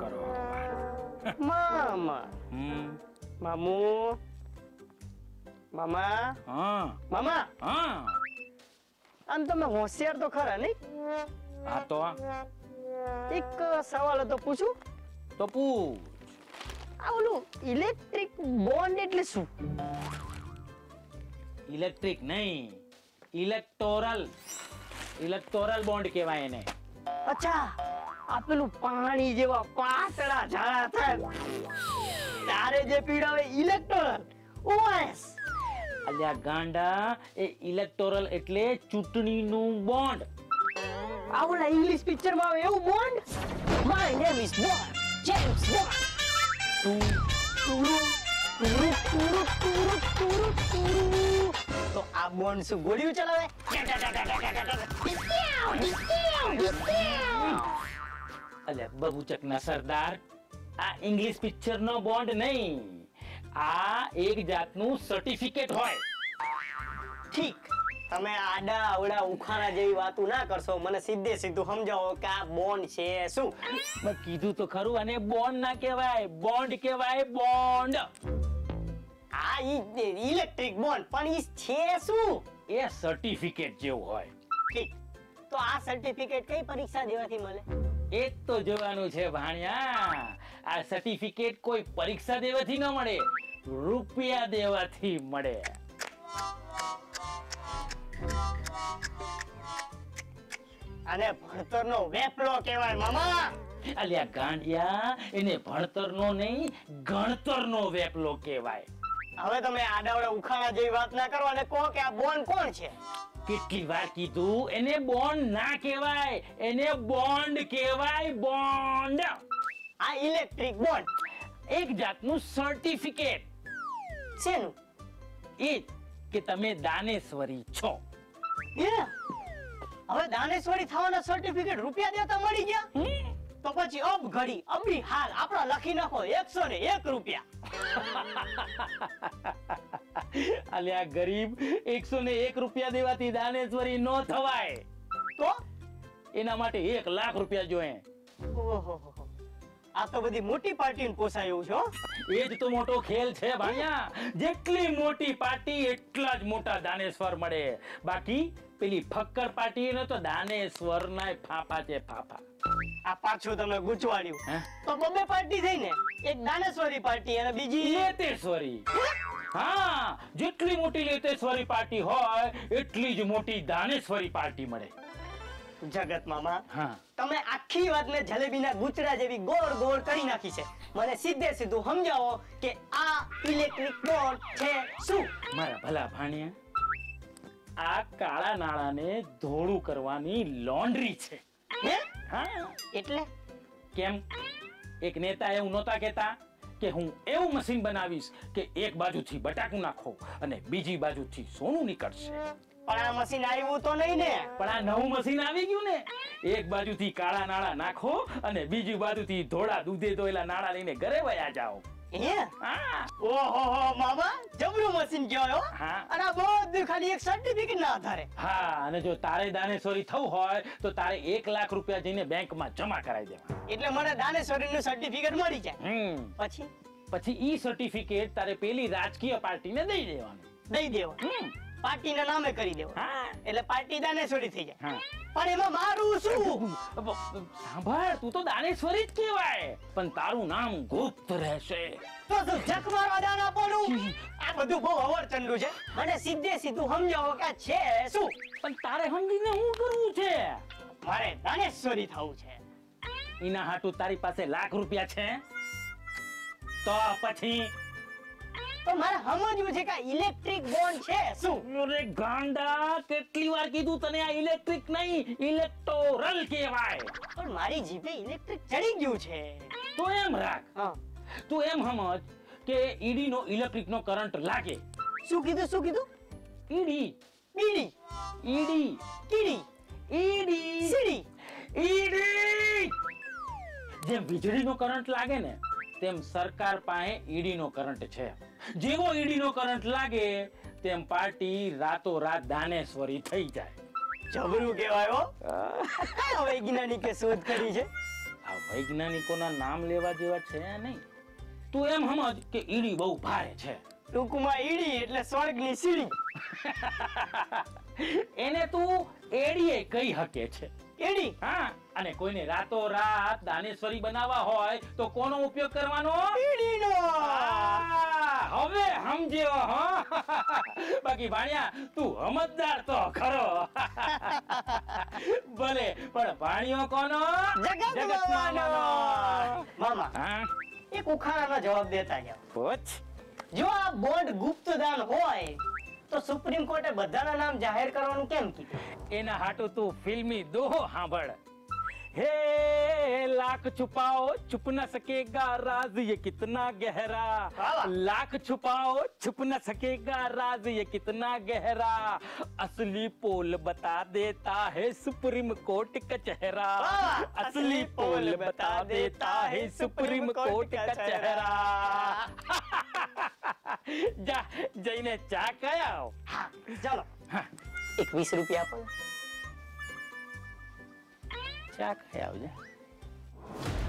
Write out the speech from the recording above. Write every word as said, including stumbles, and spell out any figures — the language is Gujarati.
करो। मामा मामू मामा हाँ मामा हाँ आम तो मैं होशियार तो खरा नहीं। हाँ तो एक सवाल तो पूछू तो पूछ। आ बोलू इलेक्ट्रिक बॉन्ड એટલે શું? ઇલેક્ટ્રિક નહીં ઇલેક્ટોરલ ઇલેક્ટોરલ બોન્ડ કહેવાય એને। અચ્છા આ પેલું પાણી જેવા પાતળા ઝાડા થાય તારે જે પીડાવે ઇલેક્ટોરલ ઓએસ। અલ્યા ગાંડા એ ઇલેક્ટોરલ એટલે ચૂંટણીનું બોન્ડ। આવલા ઇંગ્લિશ પિક્ચરમાં આવે એવું bond. My name is bond James Bond. તું તુરુ તુરુ તુરુ તુરુ તુરુ તુરુ તો આ બોન્ડ શું ગોળીઓ ચલાવે? અલ્યા બબુચકના સરદાર આ ઇંગ્લિશ પિક્ચરનો બોન્ડ નહીં આ એક જાતનું સર્ટિફિકેટ હોય। ઠીક તમે આડા આવડા ઉખાણા જેવી વાતો ના કરશો મને સીધે સીધું સમજાવો કે આ બોન્ડ છે શું? મે કીધું તો ખરું અને બોન્ડ ના કહેવાય બોન્ડ કહેવાય બોન્ડ। આ ઈ ઇલેક્ટ્રિક બોન્ડ પણ ઈ છે શું? એ સર્ટિફિકેટ જેવું હોય। ઠીક તો આ સર્ટિફિકેટ કઈ પરીક્ષા દેવાથી મળે? એ તો જોવાનું છે ભાણિયા આ સર્ટિફિકેટ કોઈ પરીક્ષા દેવાથી ન મળે રૂપિયા દેવાથી મળે। અને ભણતરનો વેપલો કહેવાય મામા। અલ્યા ગાંડિયા એને ભણતરનો નહીં ગણતરનો વેપલો કહેવાય। હવે તમે આડાવડા ઉખાણા જેવી વાત ના કરો અને કહો કે આ બોન્ડ કોણ છે? કેટલી વાર કીધું એને બોન્ડ ના કહેવાય એને બોન્ડ કહેવાય બોન્ડ। આ ઇલેક્ટ્રિક બોન્ડ એક જાતનું સર્ટિફિકેટ છેનું એ કે તમે દાનેશ્વરી છો। હવે દાનેશ્વરી થવાના સર્ટિફિકેટ રૂપિયા દેતા મળી ગયા તો પછી અબ ઘડી અબડી હાલ આપડા લખી નાખો એકસો ને એક રૂપિયા। અલ્યા ગરીબ એકસો ને એક રૂપિયા દેવાતી દાનેશ્વરી નો થવાય તો એના માટે એક લાખ રૂપિયા જોઈએ। ઓહો આ તો બધી મોટી પાર્ટીને પોસાયું છે હો। એ જ તો મોટો ખેલ છે ભાણિયા જેટલી મોટી પાર્ટી એટલા જ મોટા દાનેશ્વર મળે બાકી પેલી ફક્કર પાર્ટી ને તો દાનેશ્વર ના ફાફા છે ફાફા। આ પાછું તમે ગુચવાડ્યું તો બબે પાર્ટી થઈ ને એક દાનેશ્વરી પાર્ટી અને બીજી લેતેશ્વરી। હા જેટલી મોટી લેતેશ્વરી પાર્ટી હોય એટલી જ મોટી દાનેશ્વરી પાર્ટી મળે। જગત મામા હા તમે આખી વાતને જલેબીના ગુચડા જેવી ગોળ ગોળ કરી નાખી છે મને સીધે સીધું સમજાવો કે આ ઇલેક્ટ્રિક બોન્ડ છે શું? મારા ભલા ભાણિયા આ કાળા નાણાને ધોળું કરવાની લોન્ડ્રી છે। હે હા એટલે કેમ એક નેતા એવું નહોતા કહેતા કે હું એવું મશીન બનાવીશ કે એક બાજુથી બટાકું નાખો અને બીજી બાજુથી સોનું નીકળશે। પણ આ મશીન આવ્યું તો નહીં ને? પણ આ નવું મશીન આવી ગયું ને એક બાજુથી કાળા નાળા નાખો અને બીજી બાજુથી ધોળા દૂધે ધોયેલા નાળા લઈને ઘરે વયા જાઓ। હે હા ઓહોહો મામા જબરું મશીન કહેવાય હો અને બહુ ખાલી એક સર્ટિફિકેટ ના આધારે। હા અને જો તારે દાનેશ્વરી થવું હોય તો તારે એક લાખ રૂપિયા જઈને બેંકમાં જમા કરાવી દેવા એટલે મને દાનેશ્વરીનું સર્ટિફિકેટ મળી જાય। હમ પછી પછી ઈ સર્ટિફિકેટ તારે પેલી રાજકીય પાર્ટીને દઈ દેવાનું દઈ દેવા હમ પાર્ટીના નામે કરી દેવો એટલે પાર્ટી દાનેશ્વરી થઈ જાય। પણ એમાં મારું શું? સાંભળ તું તો દાનેશ્વરી જ કહેવાય પણ તારું નામ ગુપ્ત રહેશે તો તું જક મારવા દાના બોલું। આ બધું બહુ અવરચંડુ છે મને સીધે સીધું સમજાવો કે છે શું? પણ તારે સમજીને શું કરવું છે? મારે દાનેશ્વરી થવું છે। એના હાટુ તારી પાસે લાખ રૂપિયા છે તો પછી તો મારે સમજવું છે કે ઇલેક્ટ્રિક બોન્ડ છે શું? અરે ગાંડા કેટલી વાર કીધું તને આ ઇલેક્ટ્રિક નહીં ઇલેક્ટોરલ કહેવાય। પણ મારી જીભે ઇલેક્ટ્રિક ચડી ગયું છે તો એમ રાખ તું એમ સમજ કે ઈડી નો ઇલેક્ટ્રિક નો કરંટ લાગે। શું કીધું શું કીધું? ઈડી ઈડી ઈડી કીડી ઈડી સીડી ઈડી જેમ વીજળી નો કરંટ લાગે ને તેમ સરકાર પાસે ઈડી નો કરંટ છે। જેવો ઈડી નો કરંટ લાગે તેમ પાર્ટી રાતો રાત દાનેશ્વરી થઈ જાય। જબરું કહેવાય હો હવે વૈજ્ઞાનિકે શોધ કરી છે। વૈજ્ઞાનિકોના નામ લેવા જેવા છે નહીં. તું એમ સમજ કે ઈડી બહુ ભારે છે. ટૂંકમાં ઈડી એટલે સ્વર્ગની સીડી. એને તું એડીએ કહી શકે છે. એડી? હા. અને કોઈને રાતો રાત દાનેશ્વરી બનાવવા હોય તો કોનો ઉપયોગ કરવાનો? ઈડીનો. હવે સમજ્યો હો. બાકી ભાણિયા તું સમજદાર તો ખરો. ભલે પણ ભાણિયો કોનો? જગતમાનો. મામા. હા. એક ઉખાણાનો જવાબ દેતા જાવ. પૂછ. જો આ બોન્ડ ગુપ્તદાન હોય તો સુપ્રીમ કોર્ટે બધાના નામ જાહેર કરવાનું કેમ કીધું? એના હાટુ તું ફિલ્મી દોહો સાંભળ. हे लाख छुपाओ छुप न सकेगा राज ये कितना गहरा, लाख छुपाओ छुप न सकेगा राज ये कितना गहरा, असली पोल बता देता है सुप्रीम कोर्ट का चेहरा, असली पोल बता देता है सुप्रीम कोर्ट का चेहरा. जा जईने चा खाया. हाँ चलो. हाँ एक बीस रुपया पर. क्या खाया हो जाए.